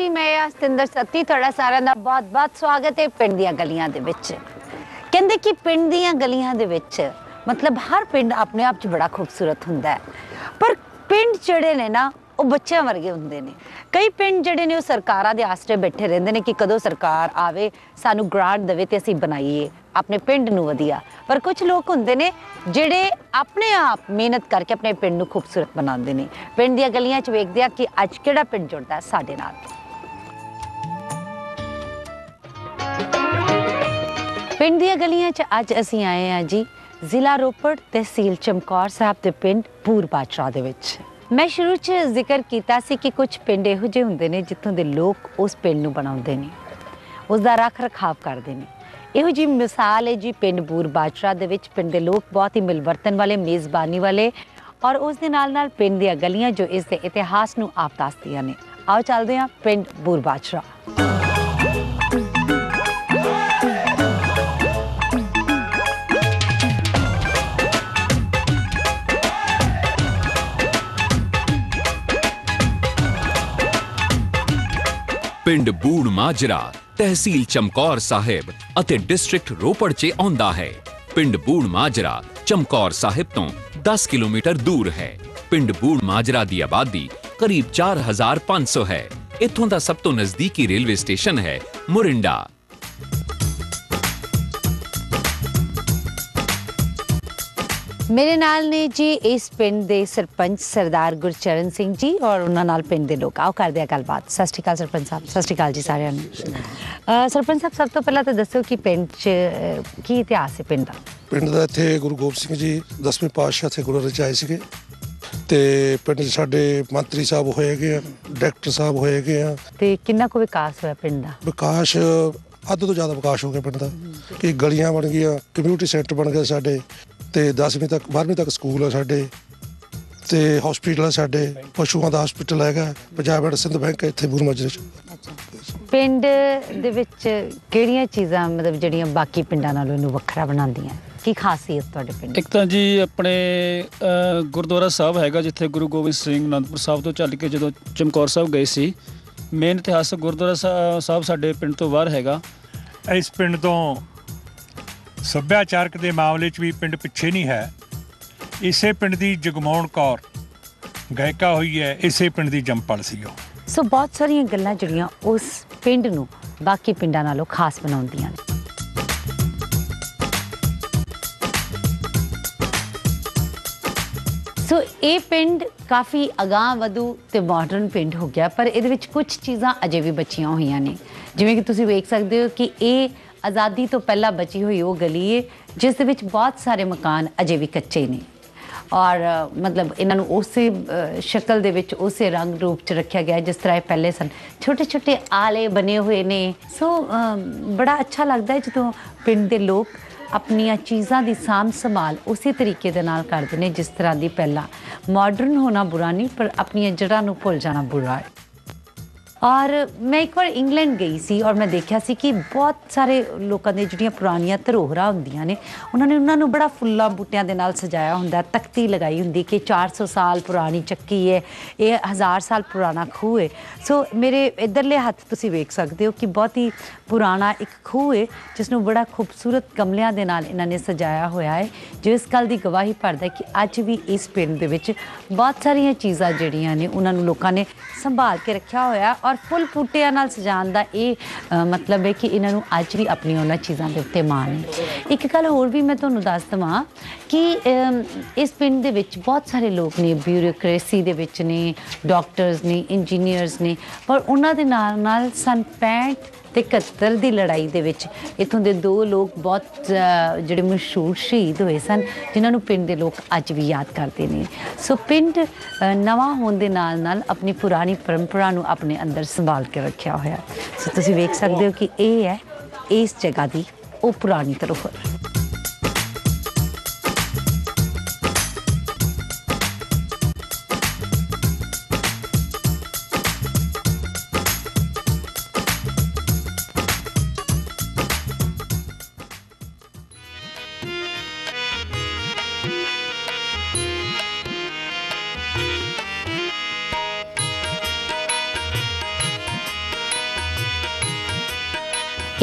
जी मैं सतिंदर सत्ती थोड़ा सारा का बहुत बहुत स्वागत है पिंड दियां गलियां दे विच। कहंदे कि पिंड दियां गलियां दे विच मतलब हर पिंड अपने आप च बड़ा खूबसूरत हुंदा है, पर पिंड जिहड़े ने ना वो बच्चों वर्गे होंगे ने। कई पिंड जिहड़े ने सरकारां दे आसरे बैठे रहिंदे ने कि कदों सरकार आवे सानू ग्रांट देवे ते असीं बनाईए अपने पिंड नूं वधिया, पर कुछ लोग होंदे ने जिहड़े अपने आप मेहनत करके अपने पिंड नूं खूबसूरत बनाउंदे ने। पिंड दियां गलियां च वेखदे आ कि अज किहड़ा पिंड जुड़दा है साडे नाल। पिंड दियां गलियां च अज असीं आए आ जी ਜ਼ਿਲ੍ਹਾ ਰੋਪੜ ਤਹਿਸੀਲ ਚਮਕੌਰ ਸਾਹਿਬ ਦੇ ਪਿੰਡ ਪੂਰ ਮਾਜਰਾ ਦੇ ਵਿੱਚ। मैं शुरू च जिक्र किया कि कुछ पिंड इहो जिहे हुंदे ने जित्थों के लोग उस पिंड नूं बनाउंदे ने, उसका रख रखाव करते हैं। इहो जी मिसाल है जी पिंड ਪੂਰ ਮਾਜਰਾ दे विच। पिंड दे लोग बहुत ही मिलवर्तन वाले, मेज़बानी वाले और उसके नाल पिंड दियां गलियां जो इस दे इतिहास नूं आप दसदियां ने। आओ चलदे हां पिंड ਪੂਰ ਮਾਜਰਾ। पिंड ਪੂਰ ਮਾਜਰਾ तहसील चमकौर साहिब अते डिस्ट्रिक्ट रोपड़ चे आंदा है। पिंड ਪੂਰ ਮਾਜਰਾ चमकौर साहिब तो 10 किलोमीटर दूर है। पिंड ਪੂਰ ਮਾਜਰਾ की आबादी करीब 4500 है। इथों का सब तो नजदीकी रेलवे स्टेशन है मुरिंडा। मेरे नाल ने जी इस पिंड दे सरपंच सरदार गुरचरण सिंह जी और उन्हां नाल पिंड दे लोग। आओ करदे आ गलबात। सत श्री अकाल सरपंच साहब। सत श्री अकाल जी सारिआं नूं। सरपंच साहब सब तो पहला तो दस्सो कि पिंड च की इतिहास है पिंड दा। पिंड दा इत्थे गुरु गोबिंद सिंह जी 10वें पातशाह इत्थे गुरु रचाए सीगे ते पिंड च साडे मंत्री साहब होए गए, डायरेक्टर साहब होए गए ते किन्ना को विकास होया पिंड दा। विकास अद्ध तो ज़्यादा विकास हो गया पिंड दा कि गलियां बन गईआं, कम्यूनिटी सेंटर बन गए साडे ते 10वीं तक 12वीं तक स्कूल है साढ़े ते हॉस्पिटल है साढ़े, पशुओं का हॉस्पिटल है, पंजाब एंड सिंध बैंक है इत्थे ਪੂਰ ਮਾਜਰੇ। पिंड दे विच केड़ियां चीज़ां मतलब जिहड़ियां बाकी पिंडां नालों इहनूं वखरा बनाउंदियां की खासियत तुहाडे पिंड? एक तां जी अपने गुरुद्वारा साहब हैगा जिथे गुरु गोबिंद सिंह आनंदपुर साहब तो चल के जदों चमकौर साहब गए सी। मेन इतिहासक गुरुद्वारा साहब साडे पिंड तो बाहर हैगा। इस पिंड तो ਸੱਭਿਆਚਾਰਕ ਦੇ ਮਾਮਲੇ 'ਚ ਵੀ ਪਿੰਡ ਪਿੱਛੇ ਨਹੀਂ ਹੈ। ਇਸੇ ਪਿੰਡ ਦੀ ਜਗਮੋਹਨ ਕੌਰ ਗਾਇਕਾ ਹੋਈ ਹੈ, ਇਸੇ ਪਿੰਡ ਦੀ ਜੰਪਲ ਸੀ ਉਹ। ਸੋ ਬਹੁਤ ਸਾਰੀਆਂ ਗੱਲਾਂ ਜਿਹੜੀਆਂ ਉਸ ਪਿੰਡ ਨੂੰ ਬਾਕੀ ਪਿੰਡਾਂ ਨਾਲੋਂ ਖਾਸ ਬਣਾਉਂਦੀਆਂ ਨੇ। ਸੋ ਇਹ ਪਿੰਡ ਕਾਫੀ ਅਗਾਂਹ ਵਧੂ ਤੇ ਮਾਡਰਨ ਪਿੰਡ ਹੋ ਗਿਆ, ਪਰ ਇਹਦੇ ਵਿੱਚ ਕੁਝ ਚੀਜ਼ਾਂ ਅਜੇ ਵੀ ਬਚੀਆਂ ਹੋਈਆਂ ਨੇ। ਜਿਵੇਂ ਕਿ ਤੁਸੀਂ ਵੇਖ ਸਕਦੇ ਹੋ ਕਿ ਇਹ आज़ादी तो पहला बची हुई वो गली है जिस विच बहुत सारे मकान अजे भी कच्चे ने और मतलब इन्हों उस शक्ल दे विच उस रंग रूप च रखा गया जिस तरह पहले सन। छोटे छोटे आले बने हुए ने। सो बड़ा अच्छा लगता है जो पिंड दे लोग अपनिया चीज़ों की सांभ संभाल उसी तरीके दे नाल करदे ने जिस तरह की पहला। मॉडर्न होना बुरा नहीं, पर अपनिया जड़ां नूं भुल जाना बुरा है। और मैं एक बार इंग्लैंड गई सी और मैं देखा सी कि बहुत सारे लोगों ने जिहड़ियां पुरानियां धरोहरां हुंदियां ने उन्होंने बड़ा फुल्ला बूटियां दे नाल सजाया हुंदा, तख्ती लगाई हुंदी कि 400 साल पुरानी चक्की है, ये 1000 साल पुराना खूह है। सो मेरे इधरले हत्थ तुसीं वेख सकदे हो कि बहुत ही पुराना एक खूह है जिसनूं बड़ा खूबसूरत गमलियां दे नाल इन्हां ने सजाया होया है, जो इस गल दी गवाही भरदा कि अज भी इस पिंड दे विच बहुत सारियां चीज़ां जिहड़ियां ने उन्हां नूं लोकां ने संभाल के रखिया होया और फुल बूटियां नाल सजाण दा ये मतलब है कि इन्हां नूं अज भी अपनी उन्हां चीज़ां दे उत्ते माण है। एक गल होर भी मैं तुहानूं दस दवां कि इस पिंड दे विच बहुत सारे लोग ने, ब्यूरोक्रेसी दे विच ने, डॉक्टर्स ने, इंजीनियर्स ने, पर उन्हां दे नाल नाल सन 65 ते 71 की लड़ाई दे विच इत्थों दे दो लोग बहुत जिहड़े मशहूर शहीद होए सन जिन्हां नूं पिंड दे लोग अज भी याद करदे ने। सो पिंड नवां होण दे नाल नाल अपनी पुरानी परंपरा नूं अपने अंदर संभाल के रखिया होया। सो तुसीं वेख सकदे हो कि यह है इस जगह की वो पुरानी धरोहर।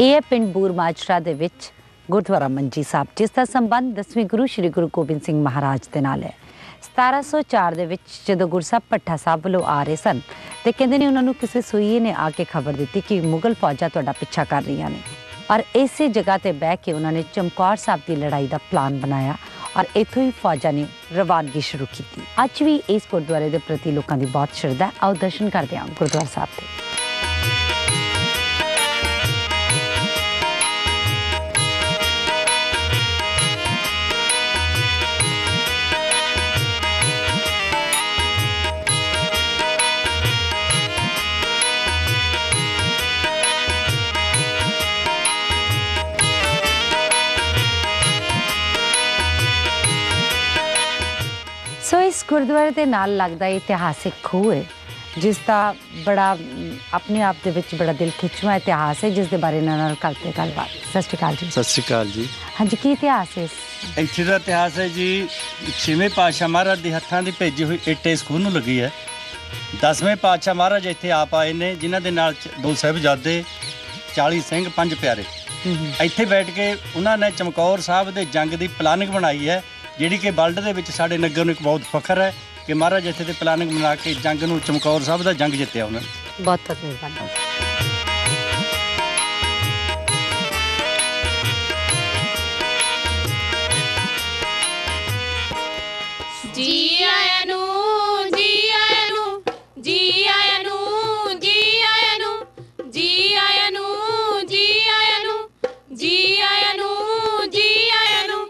यह है पिंड बूर माजरा दे विच गुरुद्वारा मंजी साहब जिसका संबंध दसवें गुरु श्री गुरु गोबिंद सिंह महाराज के नाल है। 1704 ਦੇ ਵਿੱਚ ਜਦੋਂ ਗੁਰਸਾਹਿਬ ਭੱਠਾ ਸਾਹਿਬ ਵੱਲੋਂ ਆ ਰਹੇ ਸਨ ਤੇ ਕਹਿੰਦੇ ਨੇ ਉਹਨਾਂ ਨੂੰ ਕਿਸੇ ਸੂਈਏ ਨੇ ਆ ਕੇ ਖਬਰ ਦਿੱਤੀ ਕਿ ਮੁਗਲ ਫੌਜਾਂ ਤੁਹਾਡਾ ਪਿੱਛਾ ਕਰ ਰਹੀਆਂ ਨੇ ਔਰ ਇਸੇ ਜਗ੍ਹਾ ਤੇ ਬਹਿ ਕੇ ਉਹਨਾਂ ਨੇ ਚਮਕੌਰ ਸਾਹਿਬ ਦੀ ਲੜਾਈ ਦਾ ਪਲਾਨ ਬਣਾਇਆ ਔਰ ਇੱਥੋਂ ਹੀ ਫੌਜਾਂ ਨੇ ਰਵਾਨਗੀ ਸ਼ੁਰੂ ਕੀਤੀ। ਅੱਜ ਵੀ ਇਸ ਗੁਰਦੁਆਰੇ ਦੇ ਪ੍ਰਤੀ ਲੋਕਾਂ ਦੀ ਬਹੁਤ ਸ਼ਰਧਾ। ਆਓ ਦਰਸ਼ਨ ਕਰਦੇ ਹਾਂ ਗੁਰਦੁਆਰਾ ਸਾਹਿਬ ਦੇ। सो इस गुरुद्वारे के नाल लगता इतिहासिक खूह है जिसका बड़ा अपने आप के बड़ा दिल खिंचवा इतिहास है जिसके बारे में कल तो गलबात। सत श्री अकाल जी। सत श्री अकाल जी। हाँ जी की इतिहास है इत्थे दा? इतिहास है जी छेवें पातशाह महाराज के हत्थों की भेजी हुई इट इस खूह नूं लगी है। 10वें पातशाह महाराज इत्थे आप आए ने जिन्हां दे नाल 2 साहिबजादे 40 सिंह 5 प्यारे इत्थे बैठ के उन्होंने चमकौर साहब के जंग की प्लानिंग बनाई है जिहड़ी कि वर्ल्ड दे विच साडे नगर नूं एक बहुत फखर है कि महाराज इत्थे ते प्लानिंग बना के जंग नूं चमकौर साहब दा जंग जित्तिया उन्होंने। बहुत बहुत धन्यवाद जी। आया नू जी, आया नू जी, आया नू जी, आया नू जी, आया नू जी, आया नू जी, आया नू जी, आया नू।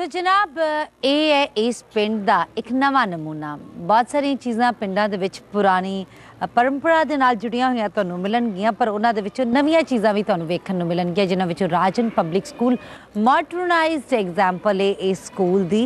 सो जनाब ये है इस पिंड का एक नवा नमूना। बहुत सारिया चीज़ा पिंडा दे विच पुरानी परंपरा दे नाल जुड़िया हुई तुहानूं मिलणगियां पर उन्हां दे विचों नवीं चीज़ा भी तुहानूं वेखण नूं मिलणगियां जिन्हां विचों Rajan public school modernised example है इस स्कूल दी।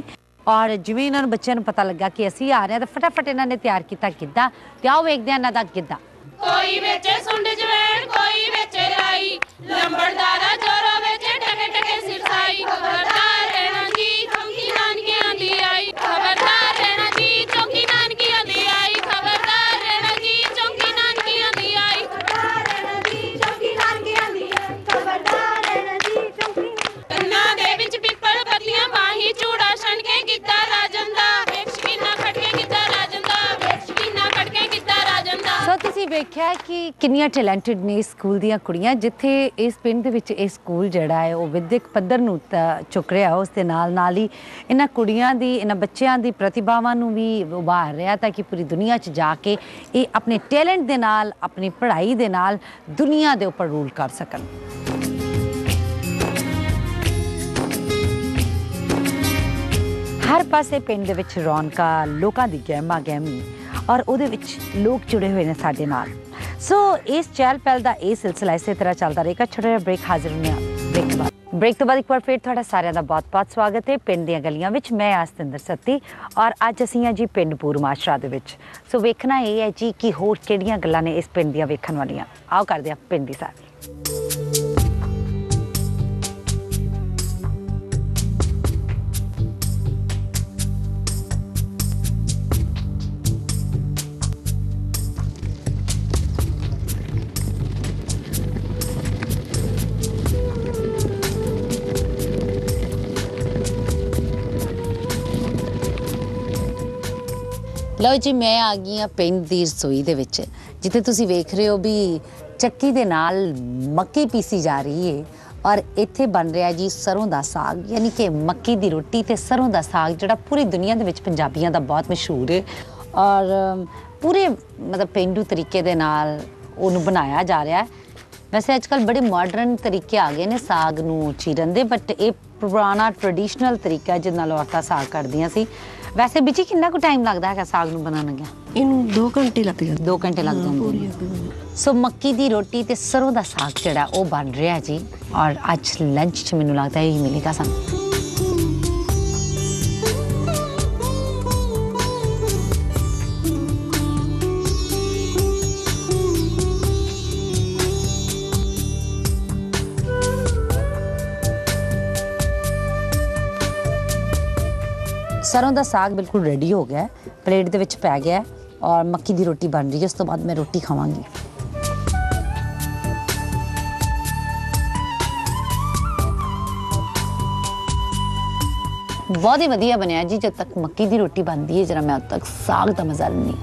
और जिवें इन्हां नूं बच्चिआं नूं पता लगा कि असीं आ रहे हां तां फटाफट इन्हां ने तैयार कीता गिद्दा ते आओ वेखदे हां इन्हां दा गिद्दा। कोई विच सुंड जवैन कोई विच राई लंबड़दारा जोरा विच टके टके सिरसाई खबरदार रहना जी चौकी नानकियां दी आई खबरदार रहना जी चौकी नानकियां दी आई खबरदार रहना जी चौकी नानकियां दी आई खबरदार रहना जी चौकी नानकियां दी आई खबरदार रहना जी चौकी कन्ना दे विच पिपल पत्तियां बाही चूड़ा छण के गिद्दा राजन दा वेख किन्ना खटके गिद्दा राजन दा वेख किन्ना खटके गिद्दा राजन दा। सो तुसीं वेखिआ कि किन्नियां टैलेंटेड ने स्कूल दियां कुड़ियां जिथे इस पिंड दे विच इस स्कूल जिहड़ा है वो विद्यक पद्धर नूं चुक रहा उस दे नाल ही इन्हां कुड़ियां दी इन्हां बच्चियां दी प्रतिभावां नूं भी उभार रहा ताकि पूरी दुनिया च जाके ये अपने टैलेंट दे नाल अपनी पढ़ाई दे नाल दुनिया दे उपर रूल कर सकन। हर पासे पिंड दे विच रौनका लोकां दी गहमा गहमी और उहदे विच लोग जुड़े हुए ने साडे नाल। सो इस चहल पहल का यह सिलसिला इस तरह चलता रहेगा। छोटा जिहा ब्रेक हाजिर होने ब्रेक तो बाद एक बार फिर तुहाडा सारिआं दा बहुत बहुत स्वागत है पिंड दीआं गलियां विच। मैं आस्तिंदर सत्ती और अज असीं जी पिंड बूर माजरा दे विच। सो वेखना यह है जी कि होर किहड़ियां गल्लां ने इस पिंड दीआं वेखण वालियां। आओ करदे आं पिंड दी सैर। लो जी मैं आ गई हाँ पिंड की रसोई दे विच जिथे तुसी वेख रहे हो भी चक्की दे नाल मक्की पीसी जा रही है और इत्थे बन रहा जी सरों दा साग यानी कि मक्की दी रोटी ते सरों दा साग जिहड़ा पूरी दुनिया दे विच पंजाबियां दा बहुत मशहूर है और पूरे मतलब पेंडू तरीके दे नाल उहनूं बनाया जा रहा है। वैसे अजकल बड़े मॉडर्न तरीके आ गए ने साग नूं चीरन दे बट ये पुराना ट्रडिशनल तरीका जिस नाल औरतां साग करदियां सी। वैसे बिजी कितना को टाइम लगता है साग नूं बनाने का? इन 2 घंटे लग जाते। 2 घंटे लग जाते। सो मक्की दी रोटी ते सरों दा साग जिहड़ा ओह बन रहा जी और अज लंच च मैनूं लगता है यही मिलेगा सानूं। सरों का साग बिल्कुल रेडी हो गया है प्लेट दे विच पै गया है और मक्की दी रोटी बन रही है। उस तो बाद मैं रोटी खावांगी। बहुत ही वधिया बनया जी। जब तक मक्की की रोटी बनती है जरा मैं उद तक साग का मजा लैंदी।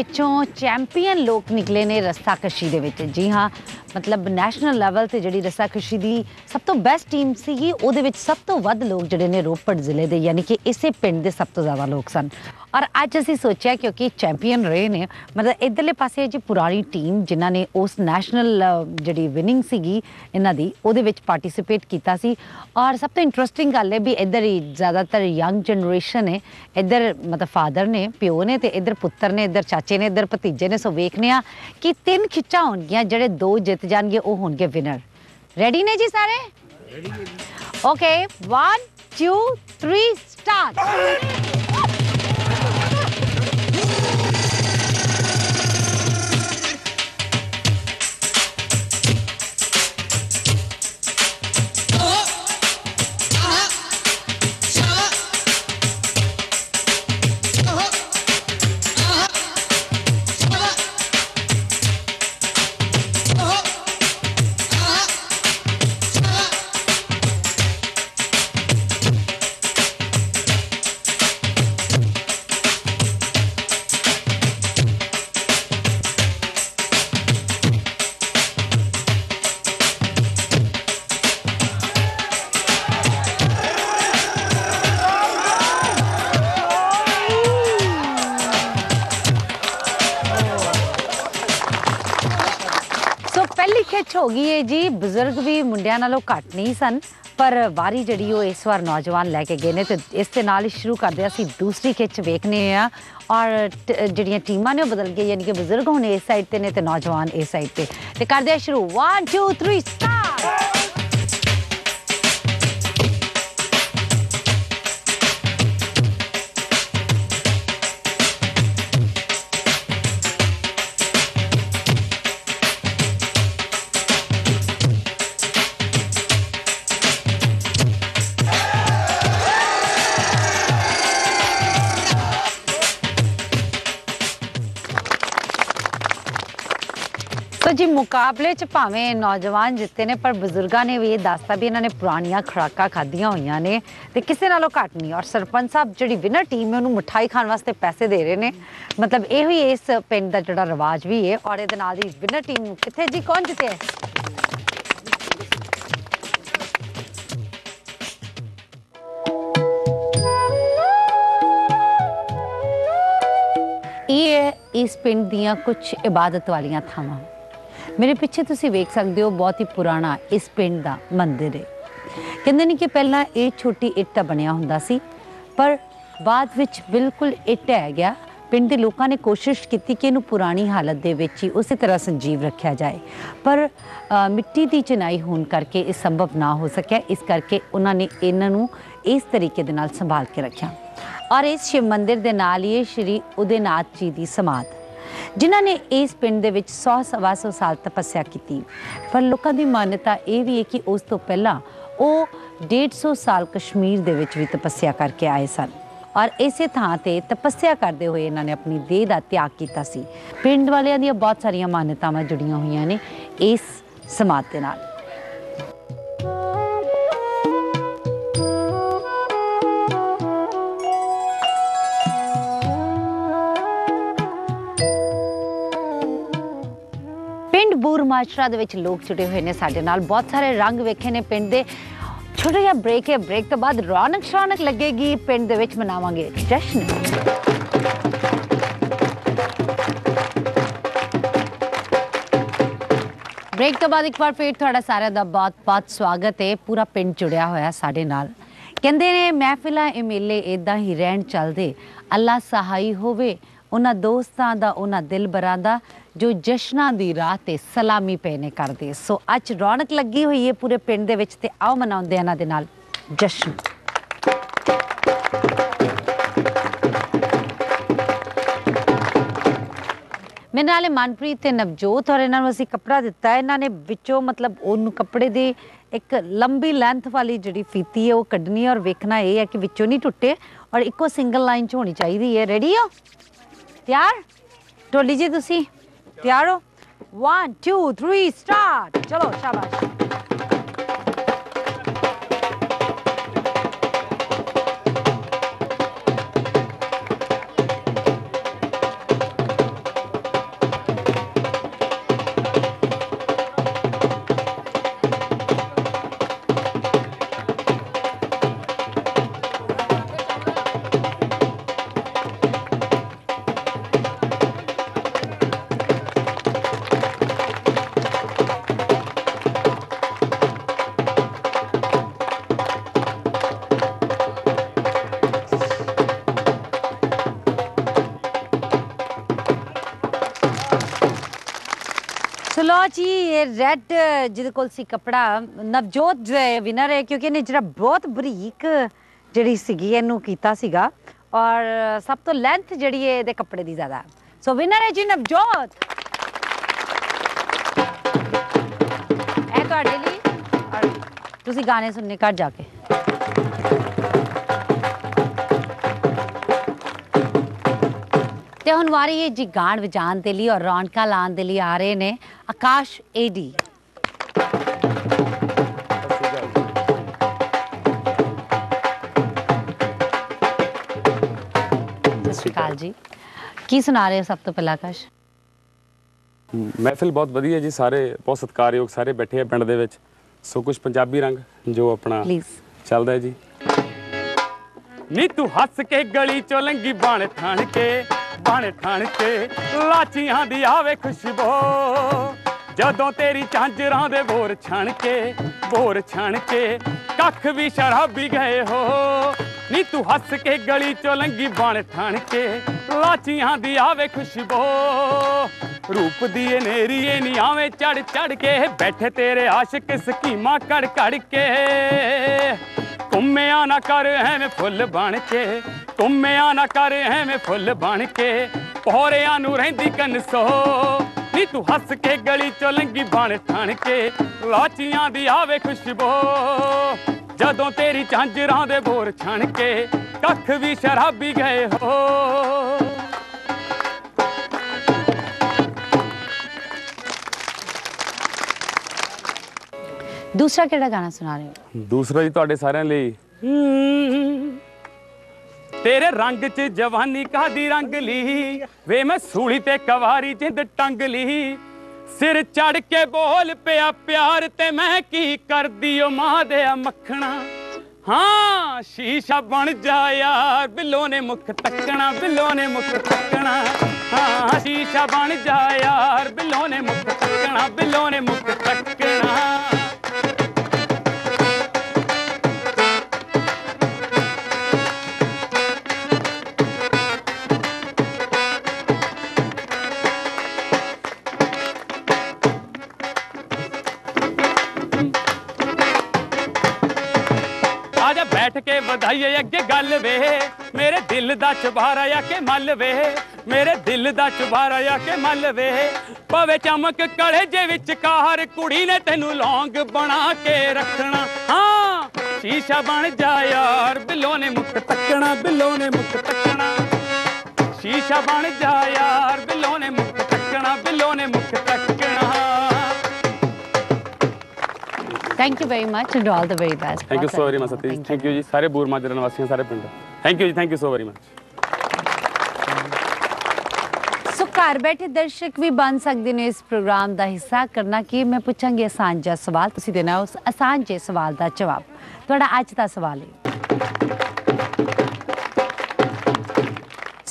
ਵਿੱਚੋਂ ਚੈਂਪੀਅਨ लोग निकले ने रस्साकशी दे विच। जी हाँ, मतलब नैशनल लेवल से जी रस्साकशी की सब तो बेस्ट टीम सी। वो सब तो वध लोग जोड़े ने रोपड़ जिले के यानी कि इसे पिंड के सब तो ज़्यादा लोग सन। और अज असी सोचा क्योंकि चैंपीयन रहे ने, मतलब इधरले पासे जी पुरानी टीम जिन्ह ने उस नैशनल जी विनिंग सी इन्ह की वो पार्टिसिपेट किया। और सब तो इंट्रस्टिंग गल है भी इधर ही ज़्यादातर यंग जनरेशन है। इधर मतलब फादर ने, प्यो ने, तो इधर पुत्र ने, इधर चाचे ने, इधर भतीजे ने। सो वेखने आ कि तीन खिच्चा होणगियां, जिहड़े दो जित जाणगे वो होणगे विनर। रेडी ने जी सारे? Okay, 1 2 3 start. हो गई है जी। बुजुर्ग भी मुंडिया नालों घट नहीं सन, पर वारी जी इस बार नौजवान लैके गए हैं। तो इस ही शुरू करते असी दूसरी खिच वेखने आ। और जड़ियाँ टीमां ने बदल गई, यानी कि बुजुर्ग हुण इस साइड ते ने ते नौजवान इस साइड ते। तो करते शुरू 1 2 3 स्टार्ट। जी मुकाबले च भावें नौजवान जिते ने, पर बजुर्गों ने भी ये दसता भी इन्होंने पुरानिया खुराक खादिया हुई ने, तो किसी नालों घट नहीं। और सरपंच साहब जी विनर टीम है उन्होंने मिठाई खाने वास्ते पैसे दे रहे हैं। मतलब यही इस पिंड का जोड़ा रिवाज भी है। और ये विनर टीम कितने जी, कौन जिते है? ये इस पिंड दियाँ कुछ इबादत वालियां थावां। मेरे पिछे तुसीं वेख सकते हो, बहुत ही पुराना इस पिंड का मंदिर है। कहते हैं कि पहला ये छोटी इट का बनया हुंदा सी, पर बाद विच बिल्कुल इट है गया। पिंड के लोगों ने कोशिश की कि इनू पुरानी हालत दे विच ही उस तरह संजीव रखा जाए, पर मिट्टी की चिनाई होने करके इस संभव ना हो सकिया। इस करके उन्होंने इन्हों इस तरीके दे नाल संभाल के रखा। और इस शिव मंदिर के नाल ही श्री उदयनाथ जी की समाध, जिन्हां ने इस पिंड दे विच 100-125 साल तपस्या की। पर लोगों की मान्यता ये भी है कि उस तो पहला वो 150 साल कश्मीर दे विच भी तपस्या करके आए सन। और इसे थां ते तपस्या करते हुए इन्होंने अपनी देह का त्याग किया सी। पिंड वालियां दी बहुत सारिया मान्यतावां जुड़ियां हुई ने इस समाध दे नाल। पिंड बूर माजरा दे विच लोग जुड़े हुए ने साडे नाल। बहुत सारे रंग वेखे ने पिंड दे। छोटा जिहा ब्रेक है, ब्रेक तो बाद रौनक शौनक लगेगी। पिंड दे विच मनावांगे जश्न। ब्रेक तो बाद एक बार फिर तुहाडा सारिआं दा बहुत बहुत स्वागत है। पूरा पिंड जुड़िया होया साडे नाल। कहंदे ने महफिलां ए मेले इदां ही रहण चलदे। अल्लाह सहाई होवे उन्हां दोस्तां दा, उन्हां दिलबरां दा जो जशनां दी राह ते सलामी पे ने करदे। सो अज रौनक लगी हुई है पूरे पिंड दे विच, ते आओ मनाउंदे इन्हां दे नाल जश्न। मेरे नाल मनप्रीत ते नवजोत और इन्हों असीं कपड़ा दिता है। इन्होंने विचों मतलब उन्होंने कपड़े की एक लंबी लेंथ वाली जी फीती है वो कड्ढनी और वेखना यह है कि विचों नहीं टुटे और एको सिंगल लाइन च होनी चाहिए है। रेडी हो तैयार टोली जी तुसीं तैयार हो? 1 2 3 स्टार्ट। चलो शाबाश। जी ये रेड जिद कोल सी कपड़ा नवजोत जो है विनर है क्योंकि इन्हें जरा बहुत बरीक जी सीगी इनू कीता सीगा और सब तो लेंथ जी ये कपड़े की ज़्यादा। सो विनर है जी नवजोत। ए तुहाडे लई और तुसीं गाने सुनने घर जाके। तो हुण वारी है जी गान बजाने के लिए और रौनका लाने के लिए आ रहे हैं आकाश एडी। सत श्री अकाल जी, की सुना रहे हो? सब तो पहला आकाश महफिल बहुत वधिया जी, सारे बहुत सत्कारयोग सारे बैठे हैं पिंड दे विच। सो कुछ पंजाबी रंग जो अपना चलता है जी। नी तू हस के गली चो लंघी बाणे थान के लाचियां दी आवे खुशबो जदों तेरी झांजरां दे बोर छान के कख भी शराबी गए हो। नी तू हस के गली चो लंघी बाणे थान के लाचियां दी आवे खुशबो रूप दिए नेरिए नी आवे चढ़ चढ़ के बैठे तेरे आशिक सकीमा कड़ कड़ के घूमया ना कर है फुल बन के घूमया ना कर है में फुल बन के पोहरिया नू रहिंदी कनसो। नी तू हस के गली चो लंघी बाणे थान के लाचियां दी आवे खुशबो जदों तेरी झांजरां दे बोर छान के कख भी शराबी गए हो। दूसरा केड़ा गाना सुना रहे हो? दूसरा जी तुहाडे सारिआं लई तेरे रंग च जवानी कादी रंग ली वे मैं सूली ते कवारी जिंद टंग ली सिर चढ़ के बोल पिया प्यार ते मैं की कर दियो मां दे मखना हाँ शीशा बन जा यार बिलो ने मुख तकना बिलो ने मुख तकना हाँ शीशा बन जा यार बिलो ने मुख तकना। बैठ के बधाई अगे गल वे मेरे दिल दा चुबारा आके मल वे मेरे दिल दा चुबारा आके मल वे पवे चमक कड़े जे विच कार कुड़ी ने तेनू लौंग बना के रखना हाँ शीशा बन जा यार बिलो ने मुख तकना शीशा बन जा यार बिलो ने मुख तकना। Thank you very much and all the very best. Thank you so very much Satish. Thank you जी सारे बूर माजरा निवासियों सारे पिंड। थैंक यू जी, thank you so very much. सो घर बैठे दर्शक भी बन सकते हैं इस प्रोग्राम का हिस्सा। करना कि मैं पूछांगी आसान जिहा सवाल, तुसीं देना उस आसान जे सवाल का जवाब। तुहाडा अज दा सवाल है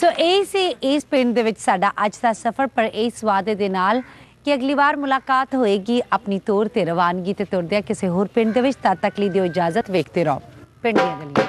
सो यही से इस पिंड दे विच साडा अज दा सफर। पर इस वादे दे नाल कि अगली बार मुलाकात होएगी अपनी तौर ते रवानगी ते तुरदिया किसी होर पिंड दे विच। तद तक लई दिओ इजाजत। वेखते रहो पिंड दी गलियां।